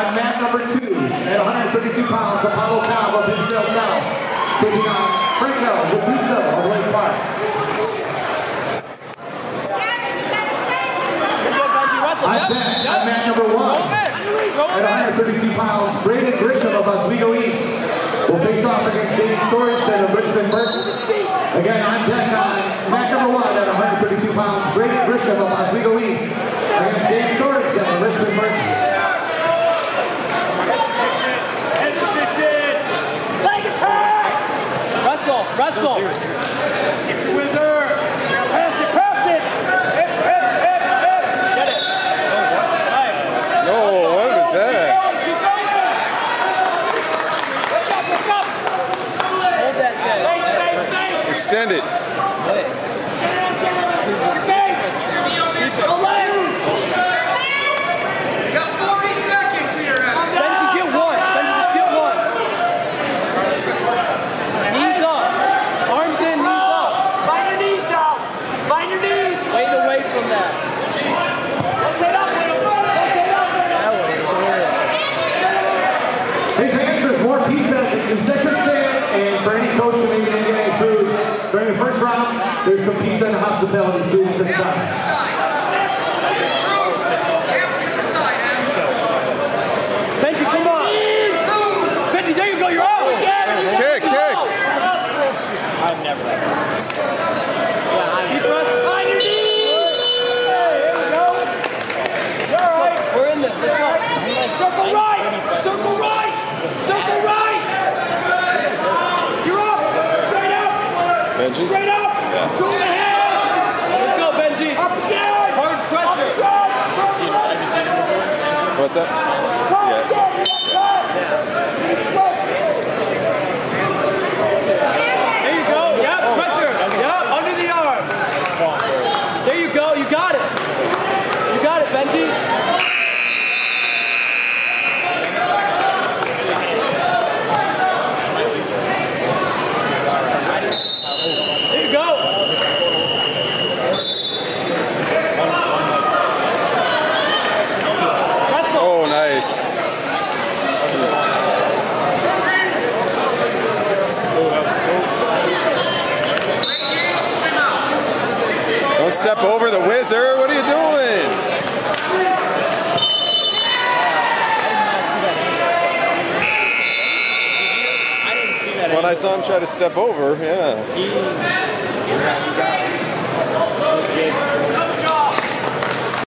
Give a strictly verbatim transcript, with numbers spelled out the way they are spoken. on mat number two, at one hundred thirty-two pounds, Apollo Cow of Hitchell South, taking on Franco Gattuso of Lake Park. On deck, on mat number one, at one hundred thirty-two pounds, Braden Grisham of Oswego East will face off against David Storage Center of Richmond, Berkeley. Again, on deck, on mat number one, at one hundred thirty-two pounds, Braden Grisham of Oswego East against David Storage Center of Richmond, Berkeley. Russell, Russell, Whizzer, pass it, pass it, hip, hip, hip, hip, get it. No, oh, what was that? Keep going, keep going. Look up, look up. Hold that guy. Face, face, face. Extend it. If the answer is more pizza, the concession stand, and for any coach who may be getting food during the first round, there's some pizza and hospitality students this time. Straight up! Yeah. Through the hands! Let's go, Benji! Up and down! Hard pressure! Up What's up? Yeah. There you go! Yep, pressure! Yep, under the arm! There you go, you got it! You got it, Benji! Step over the Whizzer, what are you doing? I didn't see that. When I saw him try to step over, yeah. He, he got, he got, he